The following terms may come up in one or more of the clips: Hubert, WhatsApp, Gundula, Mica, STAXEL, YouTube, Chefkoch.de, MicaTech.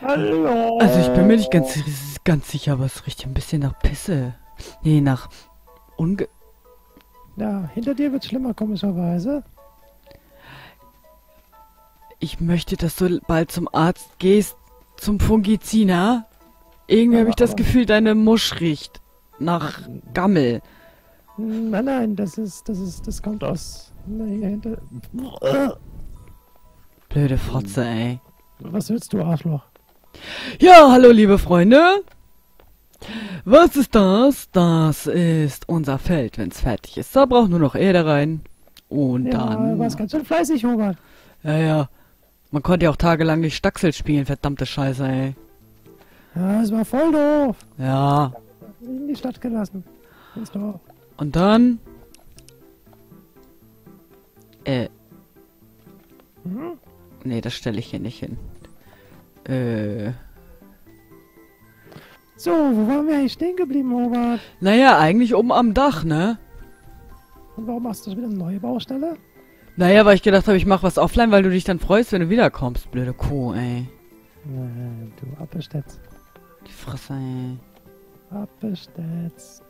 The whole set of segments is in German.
Hallo. Also ich bin mir nicht ganz sicher, aber es riecht ein bisschen nach Pisse. Nee, nach unge... Ja, hinter dir wird's schlimmer, Kommissar Weise. Ich möchte, dass du bald zum Arzt gehst, zum Fungiziner. Irgendwie habe ich das Gefühl, deine Musch riecht nach Gammel. Nein, nein, das kommt aus... hier hinter... Blöde Fotze, ey. Was willst du, Arschloch? Ja, hallo, liebe Freunde. Was ist das? Das ist unser Feld, wenn es fertig ist. Da braucht nur noch Erde rein. Und ja, dann... Du warst ganz schön fleißig, Hubert. Ja, ja. Man konnte ja auch tagelang nicht Staxel spielen, verdammte Scheiße, ey. Ja, es war voll doof. Ja. In die Stadt gelassen. Ist doof. Und dann... Hm? Nee, das stelle ich hier nicht hin. So, wo waren wir eigentlich stehen geblieben, Hubert? Naja, eigentlich oben am Dach, ne? Und warum machst du schon wieder eine neue Baustelle? Naja, weil ich gedacht habe, ich mache was offline, weil du dich dann freust, wenn du wiederkommst, blöde Kuh, ey. Du Appelstätz. Die Fresse, ey. Appelstätz.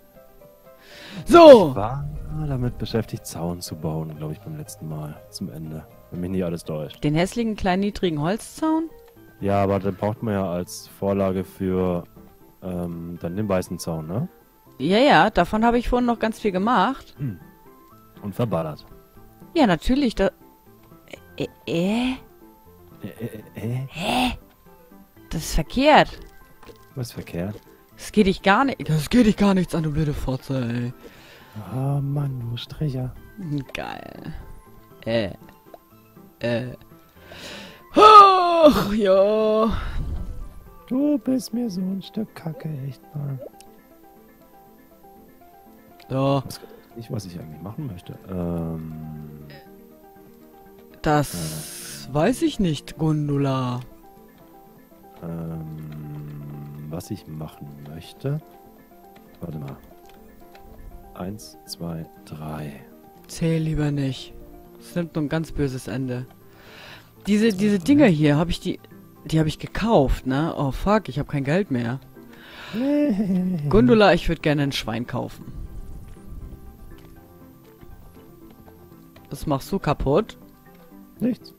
So! Ich war damit beschäftigt, Zaun zu bauen, glaube ich, beim letzten Mal. Zum Ende. Wenn mich nicht alles täuscht. Den hässlichen, kleinen, niedrigen Holzzaun? Ja, aber den braucht man ja als Vorlage für... dann den weißen Zaun, ne? Ja, ja, davon habe ich vorhin noch ganz viel gemacht. Hm. Und verballert. Ja, natürlich, da... Hä? Das ist verkehrt. Was ist verkehrt? Das geht dich gar nicht... Das geht dich gar nichts an, du blöde Fotze, ey. Ah, Mann, du Stricher. Geil. Ach, ja... Du bist mir so ein Stück Kacke, echt mal. So. Ich weiß nicht, was ich eigentlich machen möchte. Das weiß ich nicht, Gundula. Was ich machen möchte? Warte mal. 1, 2, 3. Zähl lieber nicht. Es nimmt nur ein ganz böses Ende. Diese Dinger hier, habe ich die... Die habe ich gekauft, ne? Oh, fuck, ich habe kein Geld mehr. Nee. Gundula, ich würde gerne ein Schwein kaufen. Was machst du kaputt? Nichts.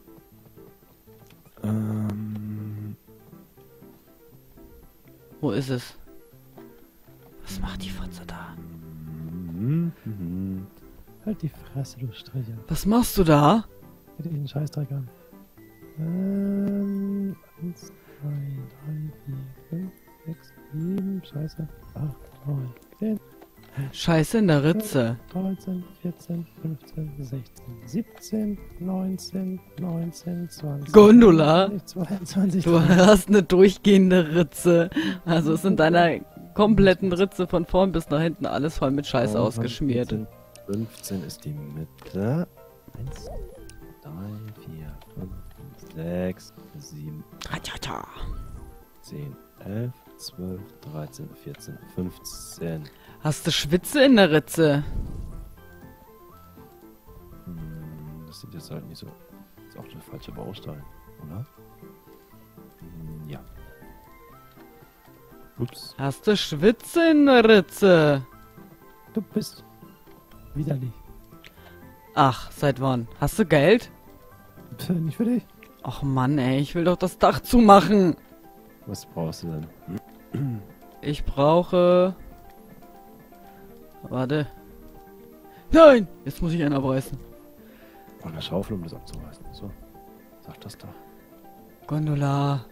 Wo ist es? Was macht die Fotze da? Halt die Fresse, du Stricher. Was machst du da? Hätt ich den Scheißdreck an. 1, 2, 3, 4, 5, 6, 7, scheiße, 8, 9, 10. Scheiße in der Ritze. 13, 14, 15, 16, 17, 19, 20. Gundula! 22, du hast eine durchgehende Ritze. Also ist in deiner kompletten Ritze von vorn bis nach hinten alles voll mit Scheiße ausgeschmiert. 15 ist die Mitte. 1, 2, 3, 4, 5, 6, 7, 10, 11, 12, 13, 14, 15. Hast du Schwitze in der Ritze? Hm, das sieht jetzt halt nicht so... Das ist auch der falsche Baustein, oder? Ja. Ups. Hast du Schwitze in der Ritze? Du bist... widerlich. Ach, seit wann? Hast du Geld? Nicht für dich. Ach Mann, ey, ich will doch das Dach zumachen. Was brauchst du denn? Ich brauche... Warte. Nein! Jetzt muss ich einen abreißen. Oh, eine Schaufel, um das abzureißen. So. Sag das doch. Gundula.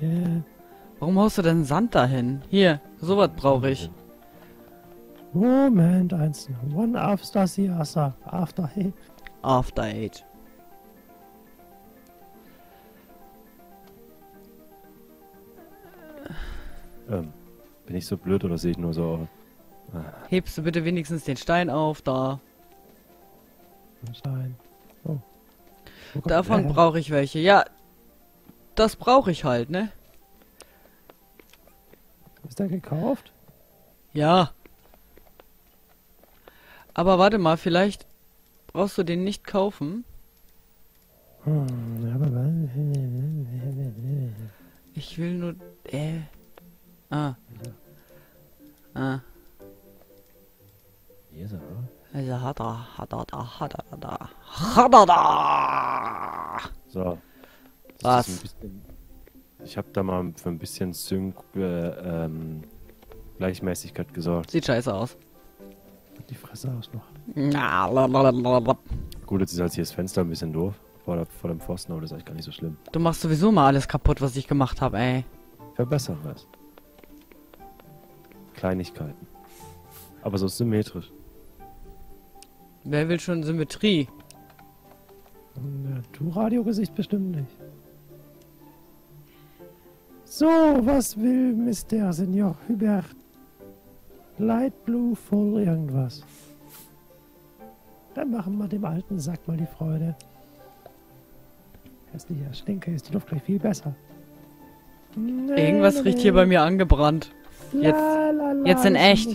Yeah. Warum haust du denn Sand dahin? Hier, sowas brauche ich. Moment, 1, 1 after the other. After 8. After 8. Bin ich so blöd oder sehe ich nur so aus? Hebst du bitte wenigstens den Stein auf, da. Stein. Oh. Davon brauche ich welche. Ja, das brauche ich halt, ne? Ist der gekauft? Ja. Aber warte mal, vielleicht brauchst du den nicht kaufen. Ich will nur... Hier ist er, oder? Also hat er da. So. Was? Ich hab da mal für ein bisschen Gleichmäßigkeit gesorgt. Sieht scheiße aus. Die Fresse aus noch. Gut, jetzt ist halt hier das Fenster ein bisschen doof. Vor dem Pfosten, aber das ist eigentlich gar nicht so schlimm. Du machst sowieso mal alles kaputt, was ich gemacht habe, ey. Verbessern was. Kleinigkeiten. Aber so symmetrisch. Wer will schon Symmetrie? Na, du Radiogesicht bestimmt nicht. So, was will Mr. Senior Hubert? Light Blue voll irgendwas. Dann machen wir dem alten Sack mal die Freude. Hässlicher Stinke, ist die Luft gleich viel besser. Irgendwas riecht hier bei mir angebrannt. Jetzt, jetzt in echt.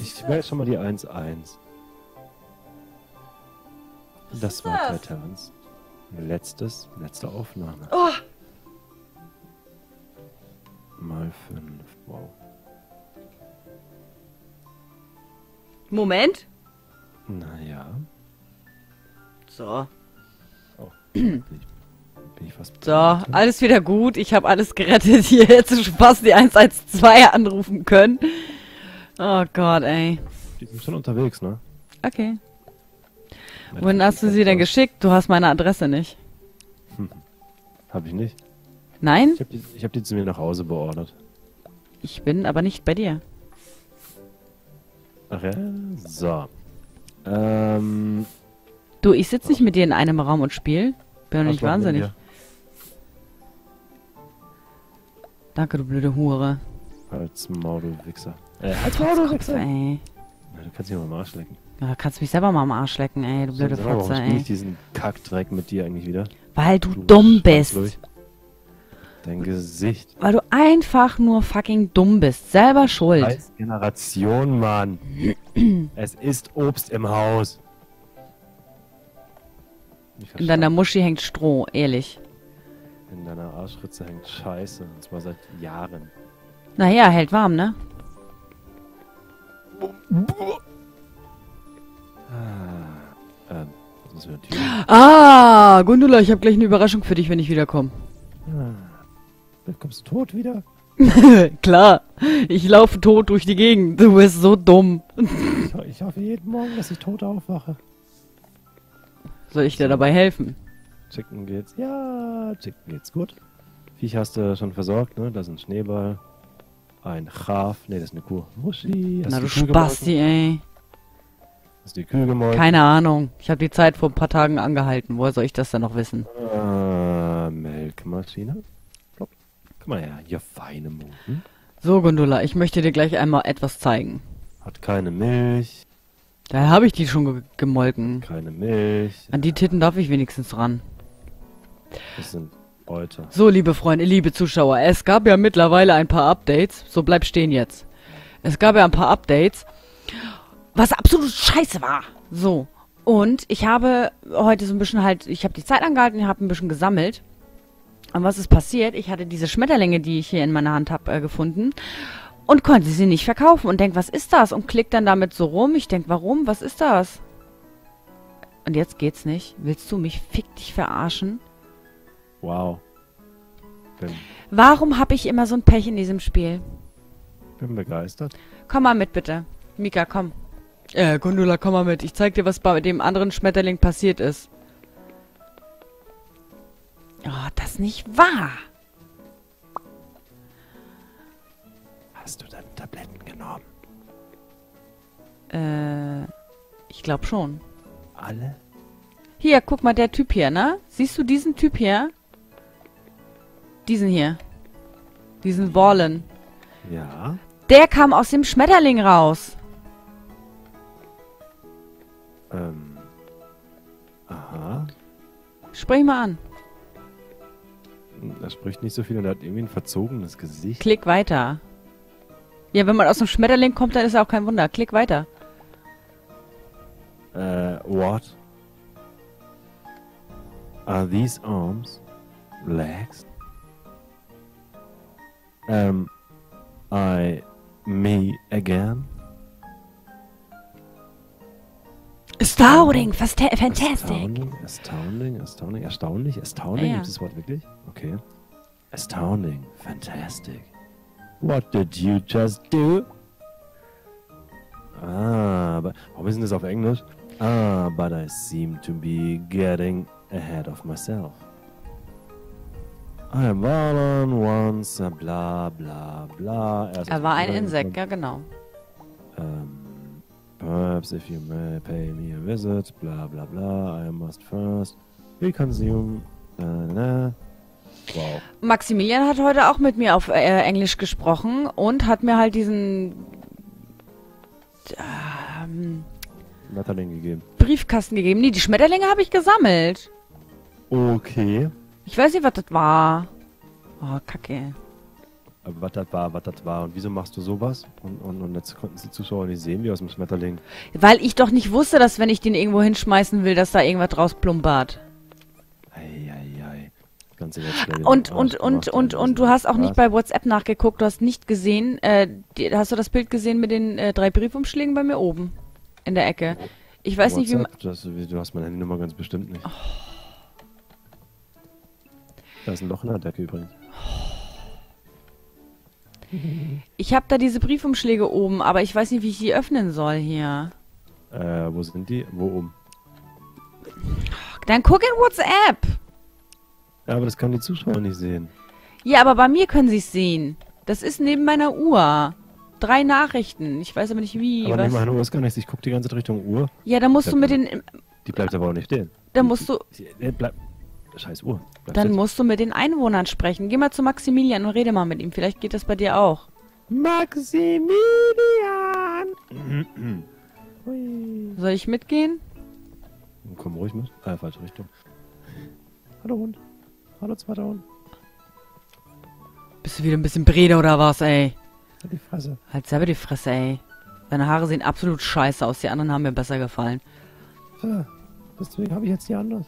Ich wähle schon mal die 1-1. Das war Terrans. Letzte Aufnahme. Oh. Mal 5. Wow. Moment. Naja. So. Oh, bin ich fast so, alles wieder gut. Ich habe alles gerettet. Hier hätte schon fast die 112 anrufen können. Oh Gott, ey. Die sind schon unterwegs, ne? Okay. Wohin hast du sie denn geschickt? Du hast meine Adresse nicht. Hm. Hab ich nicht. Nein? Ich hab die zu mir nach Hause beordert. Ich bin aber nicht bei dir. Ach ja? So. Du, ich sitze nicht mit dir in einem Raum und spiele. Bin doch nicht wahnsinnig. Danke, du blöde Hure. Als Maul, du Wichser. Als Maul, du Wichser! Ey. Du kannst mich mal am Arsch lecken. Ja, kannst mich selber mal am Arsch lecken, ey, du blöde Fotze, ey. Warum spiel ich diesen Kackdreck mit dir eigentlich wieder? Weil du dumm bist. Dein Gesicht. Weil du einfach nur fucking dumm bist. Selber schuld. Scheiß Generation, Mann. Es ist Obst im Haus. In deiner Muschi hängt Stroh, ehrlich. In deiner Arschritze hängt Scheiße. Und zwar seit Jahren. Naja, hält warm, ne? Das müssen wir natürlich. Ah, Gundula, ich habe gleich eine Überraschung für dich, wenn ich wiederkomme. Ja. Kommst du tot wieder? Klar, ich laufe tot durch die Gegend. Du bist so dumm. Ich hoffe jeden Morgen, dass ich tot aufwache. Soll ich dir dabei helfen? Chicken geht's. Ja, Chicken geht's gut. Viech hast du schon versorgt, ne? Da sind Schneeball. Ein Schaf. Ne, das ist eine Kuh. Muschi. Na du Spasti, ey. Hast du die Kühe gemolken? Keine Ahnung. Ich habe die Zeit vor ein paar Tagen angehalten. Woher soll ich das denn noch wissen? Melkmaschine. Komm mal her, ihr feine Mucken. So, Gundula, ich möchte dir gleich einmal etwas zeigen. Hat keine Milch. Da habe ich die schon gemolken. Keine Milch. An die Titten darf ich wenigstens ran. Das sind Beute. So, liebe Freunde, liebe Zuschauer, es gab ja mittlerweile ein paar Updates. So, bleib stehen jetzt. Es gab ja ein paar Updates, was absolut scheiße war. So, und ich habe heute so ein bisschen halt, ich habe die Zeit angehalten, ich habe ein bisschen gesammelt. Und was ist passiert? Ich hatte diese Schmetterlinge, die ich hier in meiner Hand habe, gefunden. Und konnte sie nicht verkaufen und denkt, was ist das? Und klickt dann damit so rum. Ich denke, warum? Was ist das? Und jetzt geht's nicht. Willst du mich fick dich verarschen? Wow. Warum habe ich immer so ein Pech in diesem Spiel? Bin begeistert. Komm mal mit, bitte. Mika, komm. Gundula, komm mal mit. Ich zeig dir, was bei dem anderen Schmetterling passiert ist. Oh, das ist nicht wahr. Hast du deine Tabletten genommen? Ich glaube schon. Alle? Hier, guck mal, der Typ hier, ne? Siehst du diesen Typ hier? Diesen hier. Diesen Wallen. Ja. Der kam aus dem Schmetterling raus. Aha. Sprich mal an. Er spricht nicht so viel und er hat irgendwie ein verzogenes Gesicht. Klick weiter. Ja, wenn man aus dem Schmetterling kommt, dann ist ja auch kein Wunder. Klick weiter. What? Are these arms, legs? Am I me again? Astounding, fantastic. Astounding, ja. Gibt es das Wort wirklich? Okay. Astounding, fantastic. What did you just do? Ah, aber warum ist denn das auf Englisch? Ah, but I seem to be getting ahead of myself. I am all on once, bla bla bla. Er war ein Insekt, ja genau. Perhaps if you may pay me a visit, bla bla bla, I must first reconsume. Wow. Maximilian hat heute auch mit mir auf Englisch gesprochen und hat mir halt diesen gegeben. Briefkasten gegeben. Nee, die Schmetterlinge habe ich gesammelt. Okay. Ich weiß nicht, was das war. Oh, Kacke. Aber was das war. Und wieso machst du sowas? Und jetzt konnten die Zuschauer nicht sehen, wie aus dem Schmetterling. Weil ich doch nicht wusste, dass wenn ich den irgendwo hinschmeißen will, dass da irgendwas rausplumpert. Und du hast auch nicht bei WhatsApp nachgeguckt, du hast nicht gesehen, hast du das Bild gesehen mit den 3 Briefumschlägen bei mir oben in der Ecke? Ich weiß WhatsApp, nicht, wie du hast meine Handynummer ganz bestimmt nicht. Oh. Da ist ein Loch in der Decke übrigens. Oh. Ich habe da diese Briefumschläge oben, aber ich weiß nicht, wie ich die öffnen soll hier. Wo sind die? Wo oben? Dann guck in WhatsApp! Ja, aber das können die Zuschauer nicht sehen. Ja, aber bei mir können sie es sehen. Das ist neben meiner Uhr. 3 Nachrichten. Ich weiß aber nicht wie. Aber neben meiner Uhr ist gar nichts. Ich gucke die ganze Zeit Richtung Uhr. Ja, dann musst du mit den... Die bleibt aber auch nicht stehen. Dann musst du... Scheiß Uhr. Dann musst du mit den Einwohnern sprechen. Geh mal zu Maximilian und rede mal mit ihm. Vielleicht geht das bei dir auch. Maximilian! Soll ich mitgehen? Komm ruhig mit. Falsche Richtung. Hallo Hund. Hallo, zweiter Hund. Bist du wieder ein bisschen Brede oder was, ey? Halt die Fresse. Halt selber die Fresse, ey. Deine Haare sehen absolut scheiße aus. Die anderen haben mir besser gefallen. Ja, deswegen habe ich jetzt die anders.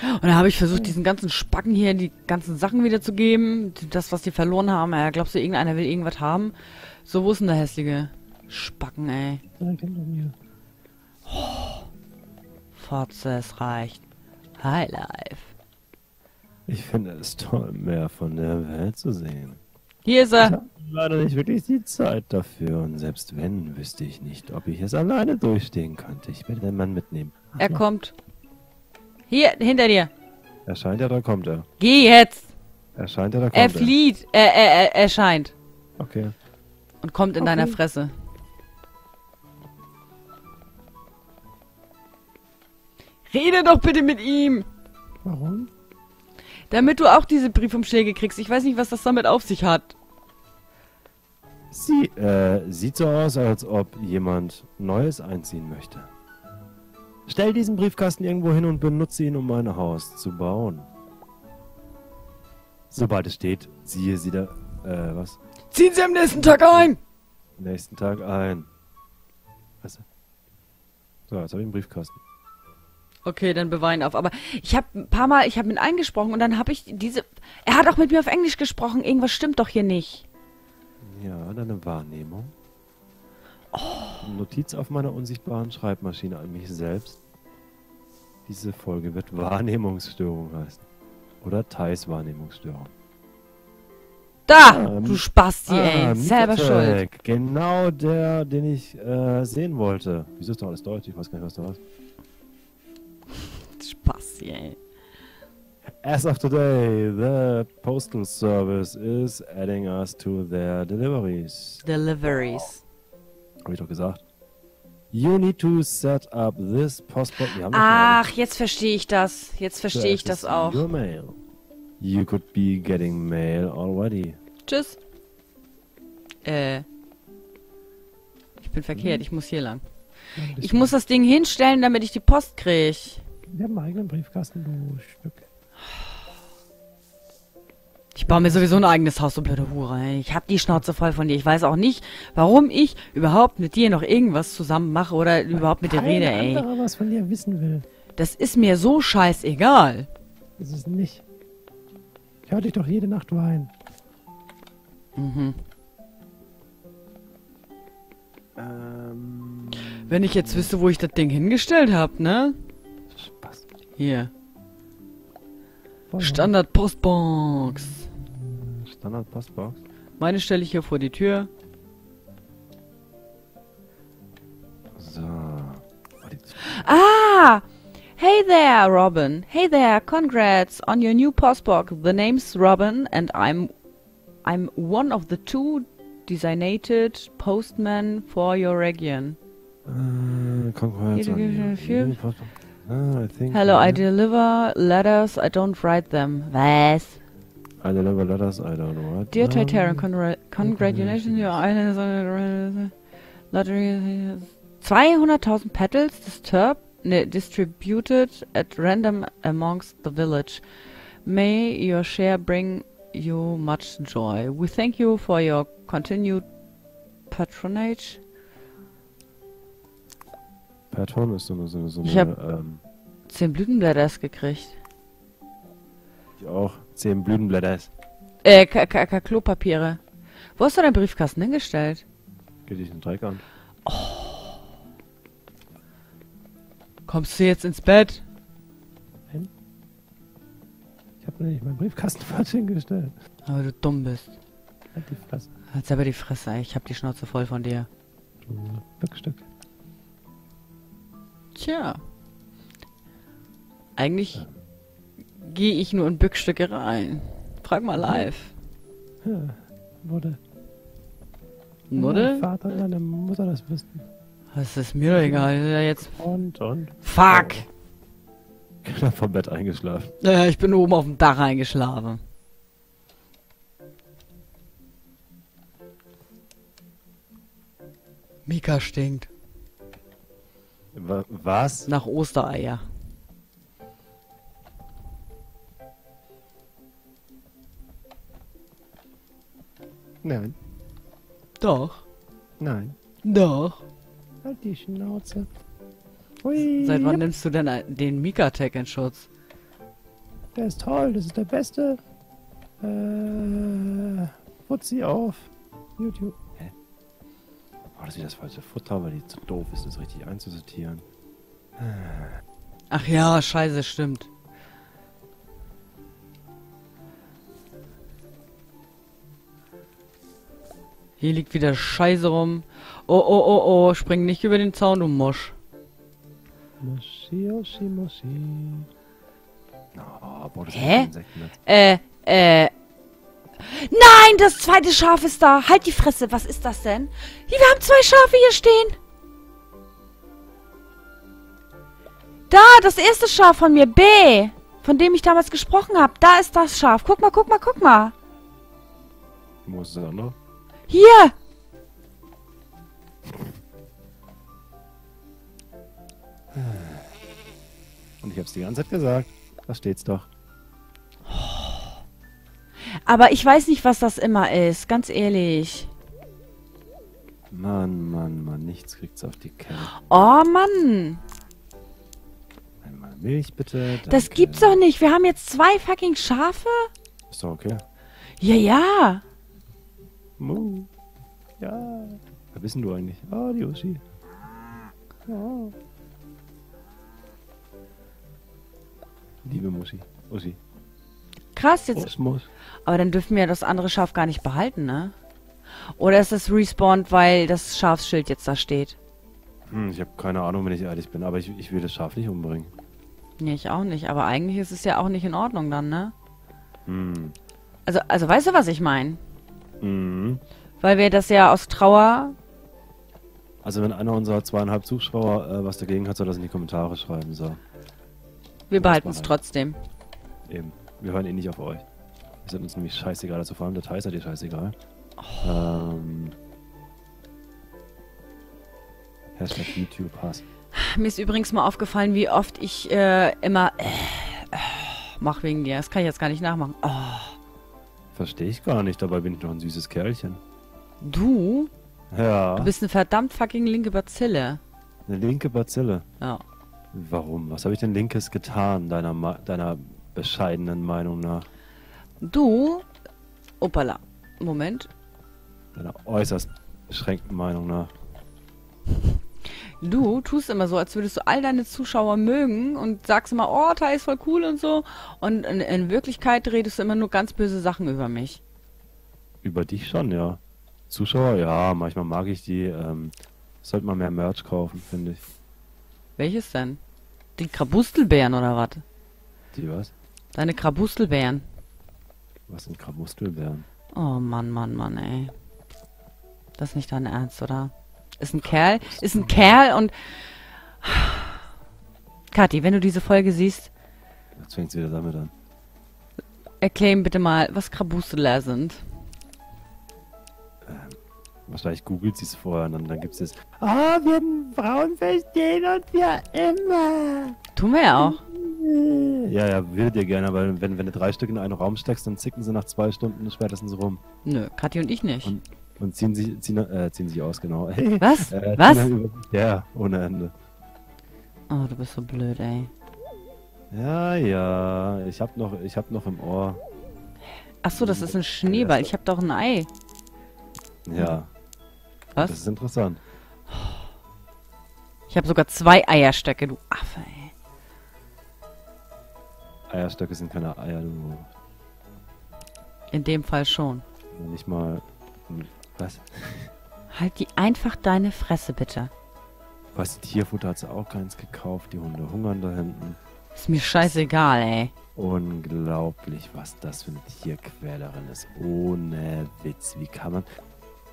Und dann habe ich versucht, diesen ganzen Spacken hier die ganzen Sachen wiederzugeben. Das, was die verloren haben. Ja, glaubst du, irgendeiner will irgendwas haben? So, wo ist denn der hässliche Spacken, ey? Ja, kennt doch mir. Oh. Fotze, es reicht. Highlife. Ich finde es toll, mehr von der Welt zu sehen. Hier ist er. Ich habe leider nicht wirklich die Zeit dafür und selbst wenn, wüsste ich nicht, ob ich es alleine durchstehen könnte. Ich werde den Mann mitnehmen. Er kommt. Hier, hinter dir. Erscheint er, da kommt er. Geh jetzt. Erscheint er, da kommt er. Er flieht. Er erscheint. Okay. Und kommt in deiner Fresse. Rede doch bitte mit ihm! Warum? Damit du auch diese Briefumschläge kriegst. Ich weiß nicht, was das damit auf sich hat. Sie, sieht so aus, als ob jemand Neues einziehen möchte. Stell diesen Briefkasten irgendwo hin und benutze ihn, um mein Haus zu bauen. Sobald es steht, ziehe sie da, was? Ziehen Sie am nächsten Tag ein! Am nächsten Tag ein. Weißt du? So, jetzt habe ich einen Briefkasten. Okay, dann bewein auf. Aber ich habe ein paar Mal, ich habe mit einem gesprochen und dann habe ich diese... Er hat auch mit mir auf Englisch gesprochen. Irgendwas stimmt doch hier nicht. Ja, deine Wahrnehmung. Oh. Notiz auf meiner unsichtbaren Schreibmaschine an mich selbst. Diese Folge wird Wahrnehmungsstörung heißen. Oder Thais Wahrnehmungsstörung. Da! Du Spasti, ey. Selber schuld. Genau der, den ich sehen wollte. Wieso ist doch alles deutsch? Ich weiß gar nicht, was da ist. Spaß, ey. As of today, the postal service is adding us to their deliveries. Deliveries. Wow. Hab ich doch gesagt. You need to set up this postbox. Ach, jetzt verstehe ich das. Jetzt verstehe ich das auch. Your mail. You could be getting mail already. Tschüss. Ich bin verkehrt, ich muss hier lang. Ich muss das Ding hinstellen, damit ich die Post kriege. Wir haben einen eigenen Briefkasten, du Stück. Ich baue mir sowieso ein eigenes Haus, du blöde Hure. Ich hab die Schnauze voll von dir. Ich weiß auch nicht, warum ich überhaupt mit dir noch irgendwas zusammen mache oder überhaupt mit dir rede, ey. Was von dir wissen will. Das ist mir so scheißegal. Ist es nicht. Ich höre dich doch jede Nacht weinen. Mhm. Wenn ich jetzt wüsste, wo ich das Ding hingestellt habe, ne? Spaß. Hier. Standard-Postbox. Standard-Postbox? Meine stelle ich hier vor die Tür. So. Ah! Hey there, Robin. Hey there, congrats on your new postbox. The name's Robin and I'm one of the two designated postmen for your region. Congrats on your new postbox. Oh, I think hello, I deliver letters, I don't write them. Was? I deliver letters, I don't write. Dear Titarian, congratulations, your island is on the lottery. 200.000 petals distributed at random amongst the village. May your share bring you much joy. We thank you for your continued patronage. Patron ist so eine ich habe 10 Blütenblätters gekriegt. Ich auch. 10 Blütenblätters. Klopapiere. Wo hast du deinen Briefkasten hingestellt? Geh dich den Dreck an. Oh. Kommst du jetzt ins Bett? Nein. Ich habe nämlich meinen Briefkasten falsch hingestellt. Aber du dumm bist. Halt die Fresse. Halt's aber die Fresse, ich hab die Schnauze voll von dir. Du Glückstück. Tja. Eigentlich gehe ich nur in Bückstücke rein. Frag mal live. Ja, wurde. Wurde? Mein Vater und meine Mutter das wüssten. Das ist mir doch egal. Jetzt. Und. Fuck! Ich bin vom Bett eingeschlafen. Naja, ich bin oben auf dem Dach eingeschlafen. Mika stinkt. Was? Nach Ostereier. Nein. Doch. Nein. Doch. Halt die Schnauze. Hui. Seit wann nimmst du denn den MicaTech in Schutz? Der ist toll, das ist der beste. Fuzzi auf YouTube. Hä? Oh, das ist das falsche Futter, weil die zu doof ist, das richtig einzusortieren. Ach ja, scheiße, stimmt. Hier liegt wieder Scheiße rum. Oh, oh, oh, oh, spring nicht über den Zaun, du Mosch. Moshi, Oshi, Moshi. Oh, boah, das ist Insekten. Nein, das zweite Schaf ist da. Halt die Fresse, was ist das denn? Wir haben 2 Schafe hier stehen. Da, das erste Schaf von mir, B. Von dem ich damals gesprochen habe. Da ist das Schaf. Guck mal, guck mal, guck mal. Wo ist das andere? Hier! Und ich hab's die ganze Zeit gesagt. Da steht's doch. Aber ich weiß nicht, was das immer ist. Ganz ehrlich. Mann, Mann, Mann. Nichts kriegt's auf die Kette. Oh, Mann. Einmal Milch, bitte. Danke. Das gibt's doch nicht. Wir haben jetzt 2 fucking Schafe. Ist doch okay. Ja, ja. Mu. Ja. Wer bist denn du eigentlich? Oh, die Uschi. Oh. Liebe Muschi. Uschi. Krass, jetzt. Osmos. Aber dann dürfen wir das andere Schaf gar nicht behalten, ne? Oder ist das respawned, weil das Schafsschild jetzt da steht? Hm, ich habe keine Ahnung, wenn ich ehrlich bin, aber ich will das Schaf nicht umbringen. Nee, ich auch nicht, aber eigentlich ist es ja auch nicht in Ordnung dann, ne? Hm. Also weißt du, was ich meine? Mhm. Weil wir das ja aus Trauer... Also wenn einer unserer 2,5 Zuschauer was dagegen hat, soll das in die Kommentare schreiben, so. Wir behalten es trotzdem. Eben. Wir hören eh nicht auf euch. Es ist uns nämlich scheißegal, also vor allem der Thais hat dir scheißegal. Oh. Hashtag YouTube Hass. Mir ist übrigens mal aufgefallen, wie oft ich immer... mach wegen dir, das kann ich jetzt gar nicht nachmachen. Oh. Verstehe ich gar nicht, dabei bin ich noch ein süßes Kerlchen. Du? Ja. Du bist eine verdammt fucking linke Bazille. Eine linke Bazille? Ja. Warum? Was habe ich denn Linkes getan, deiner bescheidenen Meinung nach? Du, opala, Moment. Deiner äußerst beschränkten Meinung nach. Du tust immer so, als würdest du all deine Zuschauer mögen und sagst immer, oh, Tai ist voll cool und so. Und in Wirklichkeit redest du immer nur ganz böse Sachen über mich. Über dich schon, ja. Zuschauer, ja, manchmal mag ich die. Sollte man mehr Merch kaufen, finde ich. Welches denn? Die Krabustelbeeren oder was? Die was? Deine Krabustelbeeren. Was sind Krabustelbeeren? Oh Mann, Mann, Mann, ey. Das ist nicht dein Ernst, oder? Ist ein Kerl und... Kathi, wenn du diese Folge siehst... Jetzt fängt es wieder damit an. Erklär bitte mal, was Krabusteler sind. Wahrscheinlich googelt sie es vorher und dann gibt es das... Oh, wir Frauen verstehen uns ja immer. Tun wir ja auch. Ja, ja, würdet ihr gerne, weil wenn du 3 Stück in einen Raum steckst, dann zicken sie nach 2 Stunden spätestens rum. Nö, Kathi und ich nicht. Und ziehen sie aus, genau. Was? Was? Ja, ohne Ende. Oh, du bist so blöd, ey. Ja, ja, ich hab noch im Ohr. Ach so, das ist ein Schneeball. Ich hab doch ein Ei. Ja. Was? Das ist interessant. Ich habe sogar 2 Eierstöcke, du Affe, ey. Eierstöcke sind keine Eier, du. In dem Fall schon. Nicht mal... Was? Halt die einfach deine Fresse, bitte. Was, Tierfutter hat sie auch keins gekauft. Die Hunde hungern da hinten. Ist mir scheißegal, ey. Unglaublich, was das für eine Tierquälerin ist. Ohne Witz. Wie kann man...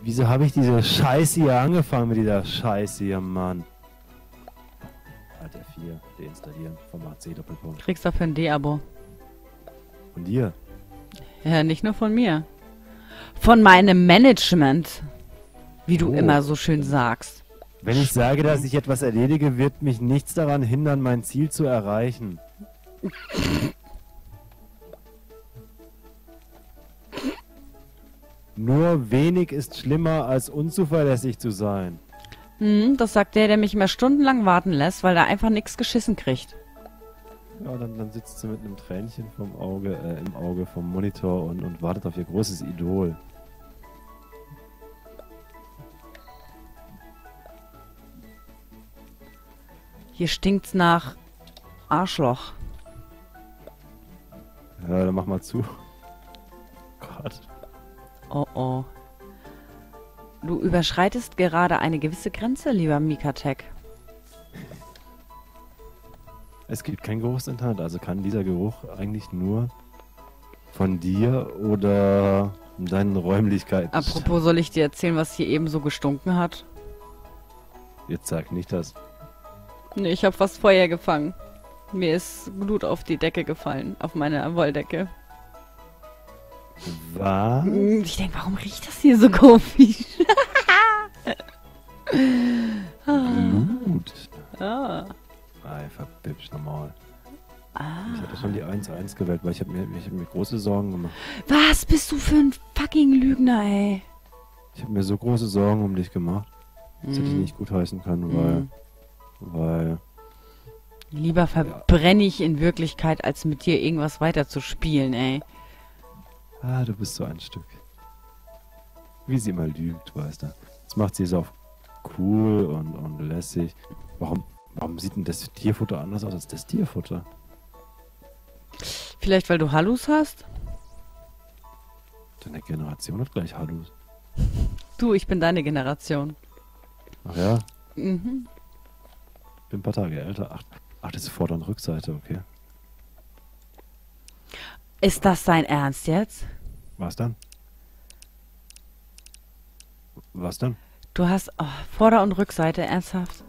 Wieso habe ich diese Scheiße hier angefangen mit dieser Scheiße hier, Mann? Alter, 4. Deinstallieren. Format C Doppelpunkt. Kriegst dafür ein D-Abo. Von dir? Ja, nicht nur von mir. Von meinem Management, wie du immer so schön sagst. Wenn ich sage, dass ich etwas erledige, wird mich nichts daran hindern, mein Ziel zu erreichen. Nur wenig ist schlimmer, als unzuverlässig zu sein. Hm, das sagt der, der mich immer stundenlang warten lässt, weil er einfach nichts geschissen kriegt. Ja, dann sitzt sie mit einem Tränchen im Auge vom Monitor und wartet auf ihr großes Idol. Hier stinkt's nach Arschloch. Ja, dann mach mal zu. Gott. Oh oh. Du überschreitest gerade eine gewisse Grenze, lieber MicaTech. Es gibt keinen Geruchsinternet, also kann dieser Geruch eigentlich nur von dir oder deinen Räumlichkeiten. Apropos, soll ich dir erzählen, was hier eben so gestunken hat? Jetzt sag nicht das. Nee, ich hab fast Feuer gefangen. Mir ist Blut auf die Decke gefallen, auf meine Wolldecke. Was? Ich denke, warum riecht das hier so komisch? Blut? Ah. Ei, verpippsch normal. Ah. Ich hatte schon die 1-1 gewählt, weil ich hab mir große Sorgen gemacht. Was bist du für ein fucking Lügner, ey? Ich habe mir so große Sorgen um dich gemacht, dass ich nicht gutheißen kann, weil... Lieber verbrenne ich in Wirklichkeit, als mit dir irgendwas weiter zu spielen, ey. Ah, du bist so ein Stück. Wie sie immer lügt, weißt du. Jetzt macht sie es auf cool und lässig. Warum sieht denn das Tierfutter anders aus als das Tierfutter? Vielleicht, weil du Hallus hast? Deine Generation hat gleich Hallus. Du, ich bin deine Generation. Ach ja? Mhm. Ich bin ein paar Tage älter. Ach, das ist Vorder- und Rückseite, okay. Ist das dein Ernst jetzt? Was dann? Was dann? Du hast Vorder- und Rückseite, ernsthaft?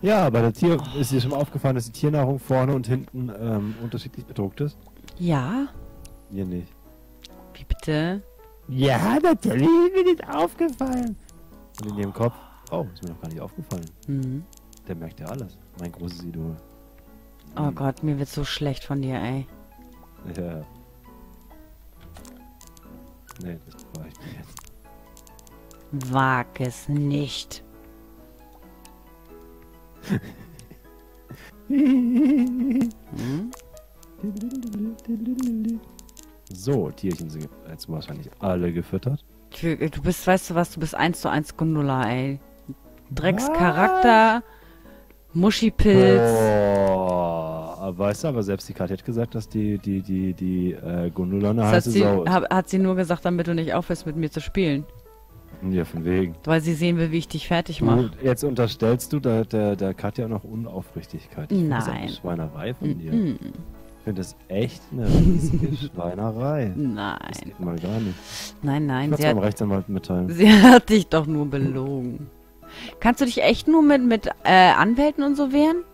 Ja, bei der Tier ist dir schon aufgefallen, dass die Tiernahrung vorne und hinten unterschiedlich bedruckt ist? Ja. Mir nicht. Wie bitte? Ja, natürlich ist mir nicht aufgefallen. Und in dem Kopf, oh, ist mir noch gar nicht aufgefallen. Mhm. Der merkt ja alles. Mein großes Idol. Oh Gott, mir wird so schlecht von dir, ey. Ja. Nee, das war ich nicht jetzt. Wag es nicht. So, Tierchen sind jetzt wahrscheinlich alle gefüttert. Du bist, weißt du was, du bist 1:1 Gundula, ey. Dreckscharakter, Muschipilz. Oh, weißt du, aber selbst die Karte hat gesagt, dass die Gundula eine heiße Sau ist. Hat sie nur gesagt, damit du nicht aufhörst, mit mir zu spielen. Ja, von wegen. Weil sie sehen will, wie ich dich fertig mache. Jetzt unterstellst du der Katja noch Unaufrichtigkeit. Nein. Das ist eine Schweinerei von dir. Ich finde das echt eine riesige Schweinerei. Nein. Das geht mal gar nicht. Nein, nein. Ich kann es meinem Rechtsanwalt mitteilen. Sie hat dich doch nur belogen. Kannst du dich echt nur mit Anwälten und so wehren?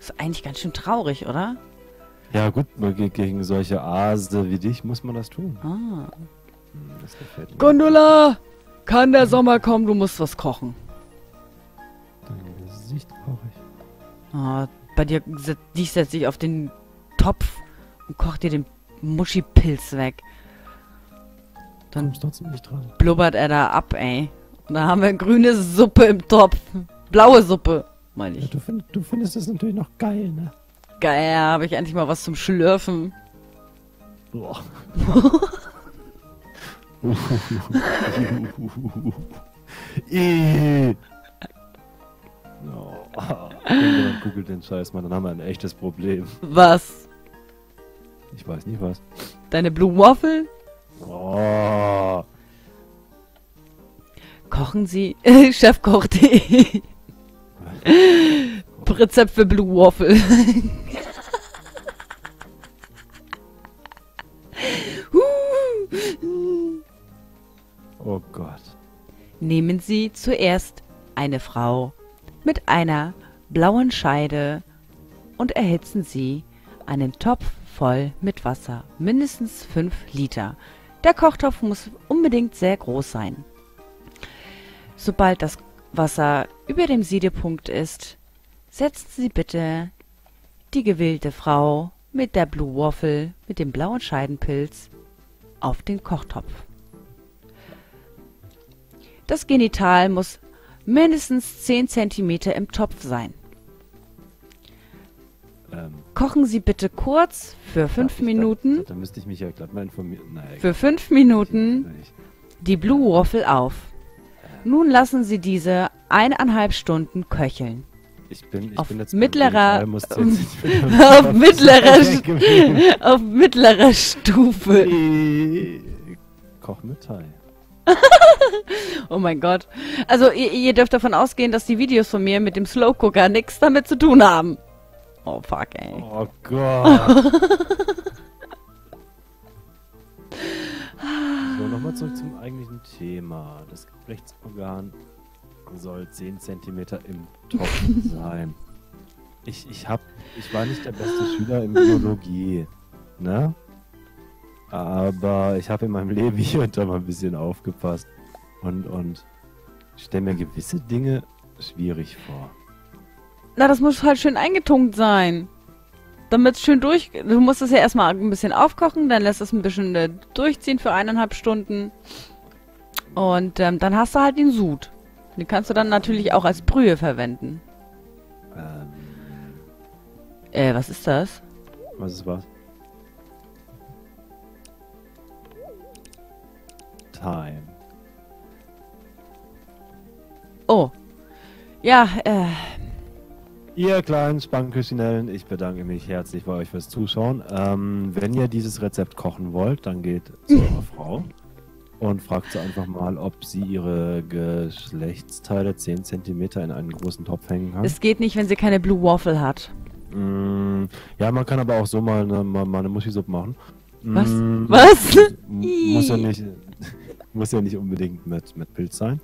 Ist eigentlich ganz schön traurig, oder? Ja gut, gegen solche Aase wie dich muss man das tun. Ah. Das gefällt mir. Gundula! Kann der Sommer kommen, du musst was kochen. Dein Gesicht koche ich. Oh, bei dir, dich setze ich auf den Topf und koch dir den Muschipilz weg. Dann kommst trotzdem nicht dran. Blubbert er da ab, ey. Und da haben wir grüne Suppe im Topf. Blaue Suppe, meine ich. Ja, du findest das natürlich noch geil, ne? Geil, ja, habe ich endlich mal was zum Schlürfen. Boah. No. Googelt den Scheiß mal, dann haben wir ein echtes Problem. Was? Ich weiß nicht was. Deine Blumenwaffel? Oh. Kochen Sie? Chefkoch.de Rezept für Blumenwaffel. Oh Gott. Nehmen Sie zuerst eine Frau mit einer blauen Scheide und erhitzen Sie einen Topf voll mit Wasser. Mindestens 5 Liter. Der Kochtopf muss unbedingt sehr groß sein. Sobald das Wasser über dem Siedepunkt ist, setzen Sie bitte die gewählte Frau mit der Blue Waffle, mit dem blauen Scheidenpilz, auf den Kochtopf. Das Genital muss mindestens 10 cm im Topf sein. Kochen Sie bitte kurz für 5 Minuten. Da müsste ich mich ja glatt mal informieren. Nein, für 5 Minuten die Blue Waffle auf. Nun lassen Sie diese 1,5 Stunden köcheln. Ich bin jetzt mittlerer, auf mittlerer Stufe. Koch mit Thai. Oh mein Gott. Also ihr dürft davon ausgehen, dass die Videos von mir mit dem Slow Cooker nichts damit zu tun haben. Oh fuck, ey. Oh Gott. So, nochmal zurück zum eigentlichen Thema. Das Geschlechtsorgan soll 10 cm im Topf sein. Ich war nicht der beste Schüler in Biologie, ne? Aber ich habe in meinem Leben hier und da mal ein bisschen aufgepasst und stelle mir gewisse Dinge schwierig vor. Na, das muss halt schön eingetunkt sein. Damit es schön durch... Du musst es ja erstmal ein bisschen aufkochen, dann lässt es ein bisschen durchziehen für 1,5 Stunden. Und dann hast du halt den Sud. Den kannst du dann natürlich auch als Brühe verwenden. Was ist das? Was ist was? Time. Oh. Ja, Ihr kleinen Spankelschinellen, ich bedanke mich herzlich bei euch fürs Zuschauen. Wenn ihr dieses Rezept kochen wollt, dann geht zu eurer Frau und fragt sie einfach mal, ob sie ihre Geschlechtsteile 10 cm in einen großen Topf hängen kann. Es geht nicht, wenn sie keine Blue Waffle hat. Ja, man kann aber auch so mal eine Muschisuppe machen. Was? Was? Muss ja nicht unbedingt mit Pilz sein.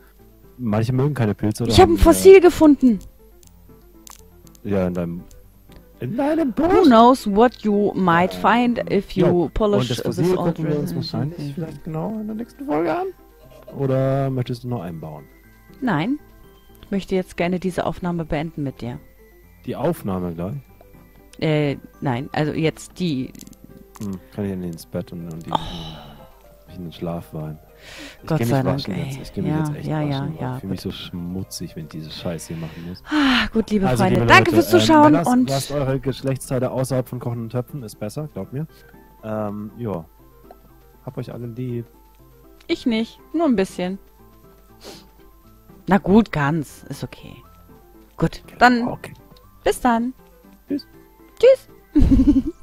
Manche mögen keine Pilze. Oder ich habe ein Fossil gefunden. Ja, in deinem Busch. Who knows what you might find if you polish this Fossil. Und das Fossil gucken wir uns wahrscheinlich vielleicht genau in der nächsten Folge an. Oder möchtest du noch einbauen? Nein. Ich möchte jetzt gerne diese Aufnahme beenden mit dir. Die Aufnahme gleich? Nein. Also jetzt die... Kann ich ins Bett und mich in den Schlaf weinen. Gott sei Dank, ey. Ich gehe mich jetzt echt waschen. Ich fühle mich so schmutzig, wenn ich diese Scheiße hier machen muss. Gut, liebe Freunde, danke fürs Zuschauen. Und lasst eure Geschlechtsteile außerhalb von kochenden Töpfen, ist besser, glaubt mir. Ja. Hab euch alle lieb. Ich nicht, nur ein bisschen. Na gut, ganz. Ist okay. Gut, dann bis dann. Tschüss. Tschüss.